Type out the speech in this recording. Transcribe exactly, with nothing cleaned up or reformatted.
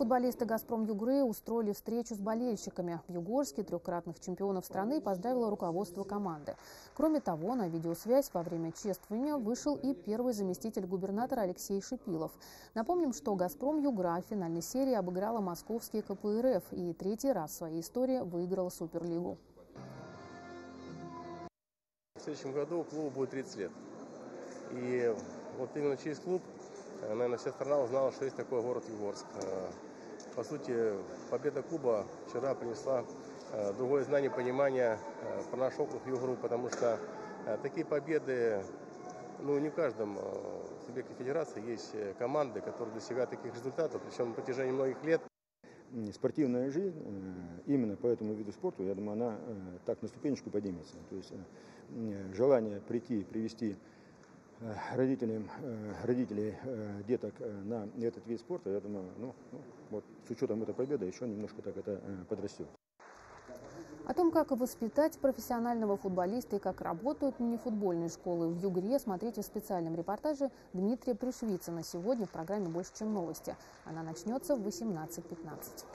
Футболисты «Газпром-Югры» устроили встречу с болельщиками. В Югорске трехкратных чемпионов страны поздравило руководство команды. Кроме того, на видеосвязь во время чествования вышел и первый заместитель губернатора Алексей Шипилов. Напомним, что «Газпром-Югра» в финальной серии обыграла московский ка пэ эр эф и третий раз в своей истории выиграла Суперлигу. В следующем году клубу будет тридцать лет. И вот именно через клуб, наверное, вся страна узнала, что есть такой город Югорск. По сути, победа клуба вчера принесла другое знание, понимание про наш округ Югру, потому что такие победы, ну, не в каждом субъекте федерации есть команды, которые достигают таких результатов, причем на протяжении многих лет. Спортивная жизнь именно по этому виду спорта, я думаю, она так на ступенечку поднимется. То есть желание прийти, привести родителям, родителей деток на этот вид спорта, я думаю, ну, вот с учетом этой победы еще немножко так это подрастет. О том, как воспитать профессионального футболиста и как работают мини-футбольные школы в Югре, смотрите в специальном репортаже Дмитрия Пришвицина сегодня в программе «Больше чем новости». Она начнется в восемнадцать пятнадцать.